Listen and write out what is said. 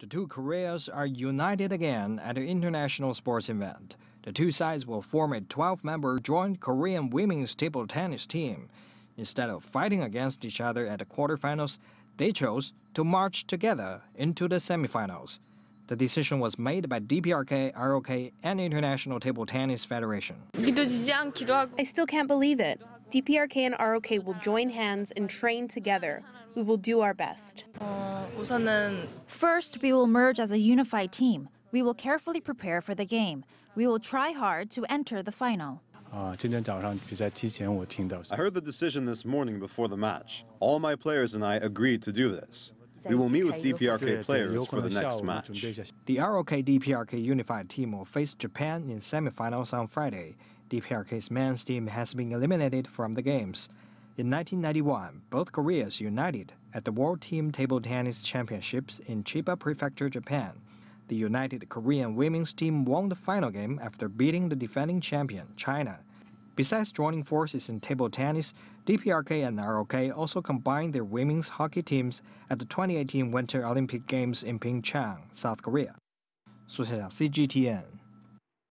The two Koreas are united again at the international sports event. The two sides will form a 12-member joint Korean women's table tennis team. Instead of fighting against each other at the quarterfinals, they chose to march together into the semifinals. The decision was made by DPRK, ROK, and International Table Tennis Federation. I still can't believe it. DPRK and ROK will join hands and train together. We will do our best. First, we will merge as a unified team. We will carefully prepare for the game. We will try hard to enter the final. I heard the decision this morning before the match. All my players and I agreed to do this. We will meet with DPRK players for the next match. The ROK-DPRK unified team will face Japan in semifinals on Friday. DPRK's men's team has been eliminated from the games. In 1991, both Koreas united at the World Team Table Tennis Championships in Chiba Prefecture, Japan. The United Korean women's team won the final game after beating the defending champion, China. Besides joining forces in table tennis, DPRK and ROK also combined their women's hockey teams at the 2018 Winter Olympic Games in Pyeongchang, South Korea. Su Xiaoyang, CGTN.